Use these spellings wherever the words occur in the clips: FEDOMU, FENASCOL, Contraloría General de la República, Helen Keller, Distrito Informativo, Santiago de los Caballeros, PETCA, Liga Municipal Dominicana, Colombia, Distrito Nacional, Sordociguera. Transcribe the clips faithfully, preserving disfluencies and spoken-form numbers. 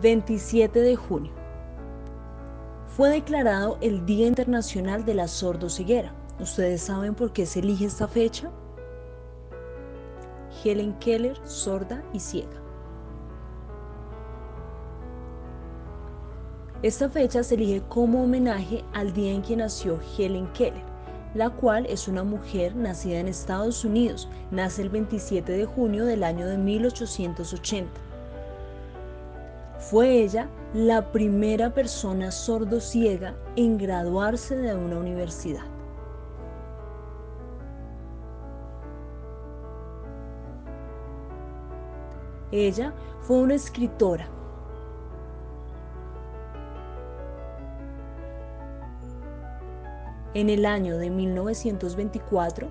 veintisiete de junio. Fue declarado el Día Internacional de la Sordociguera. ¿Ustedes saben por qué se elige esta fecha? Helen Keller, sorda y ciega. Esta fecha se elige como homenaje al día en que nació Helen Keller, la cual es una mujer nacida en Estados Unidos. Nace el veintisiete de junio del año de mil ochocientos ochenta. Fue ella la primera persona sordo-ciega en graduarse de una universidad. Ella fue una escritora. En el año de mil novecientos veinticuatro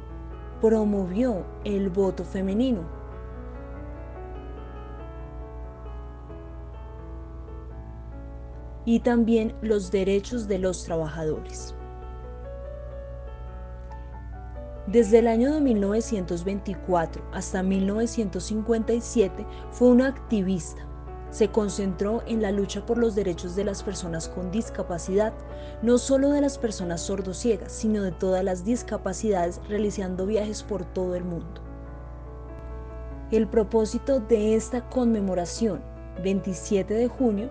promovió el voto femenino. Y también los derechos de los trabajadores. Desde el año de mil novecientos veinticuatro hasta mil novecientos cincuenta y siete fue una activista. Se concentró en la lucha por los derechos de las personas con discapacidad, no solo de las personas sordociegas, sino de todas las discapacidades, realizando viajes por todo el mundo. El propósito de esta conmemoración, veintisiete de junio,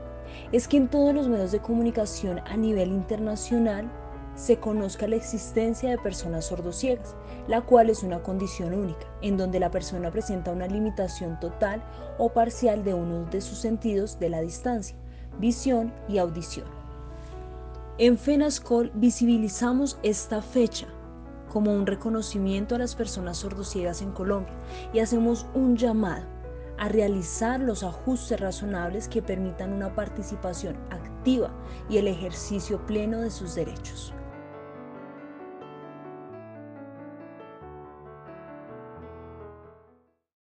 es que en todos los medios de comunicación a nivel internacional se conozca la existencia de personas sordociegas, la cual es una condición única, en donde la persona presenta una limitación total o parcial de uno de sus sentidos de la distancia, visión y audición. En FENASCOL visibilizamos esta fecha como un reconocimiento a las personas sordociegas en Colombia y hacemos un llamado a realizar los ajustes razonables que permitan una participación activa y el ejercicio pleno de sus derechos.